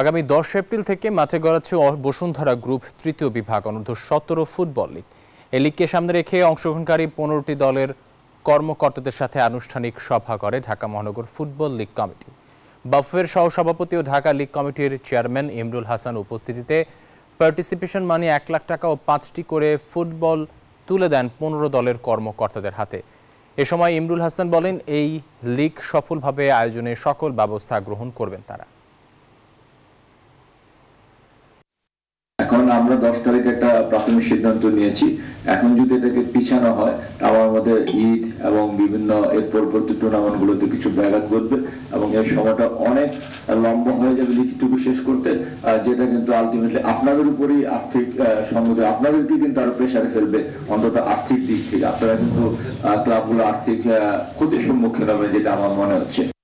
আগামী ১০ এপ্রিল থেকে মাঠে গড়াচ্ছে বসুন্ধরা গ্রুপ তৃতীয় বিভাগ অনূর্ধ্ব-১৭ ফুটবল লীগ। এই লীগকে সামনে রেখে অংশগ্রহণকারী ১৫টি দলের কর্মকর্তাদের সাথে আনুষ্ঠানিক সভা করে ঢাকা মহানগর ফুটবল লীগ কমিটি। বাফের সহসভাপতি ও ঢাকা লীগ কমিটির চেয়ারম্যান ইমরুল হাসান উপস্থিতিতে পার্টিসিপেশন মানি ১ লাখ টাকা ও ৫টি করে ফুটবল তুলে দেন ১৫ দলের কর্মকর্তাদের হাতে। এ সময় ইমরুল হাসান বলেন, এই লীগ সফলভাবে আয়োজনে সকল ব্যবস্থা গ্রহণ করবেন তারা। এখন আমরা 10 তারিখ একটা প্রাথমিক সিদ্ধান্ত নিয়েছি। এখন যদি এটাকে পিছানো হয় আমার মধ্যে ঈদ এবং বিভিন্ন এর পরবর্তী টুর্নামেন্টগুলোতে কিছু ব্যাঘাত ঘটবে এবং এই সময়টা অনেক লম্বা হয়ে যাবে লিখিতটুকু শেষ করতে, যেটা কিন্তু আলটিমেটলি আপনাদের উপরই আর্থিক সংগঠন আপনাদেরকে কিন্তু আরো প্রেশারে ফেলবে। অন্তত আর্থিক দিক থেকে আপনারা কিন্তু ক্লাবগুলো আর্থিক ক্ষতির সম্মুখীন হবে যেটা আমার মনে হচ্ছে।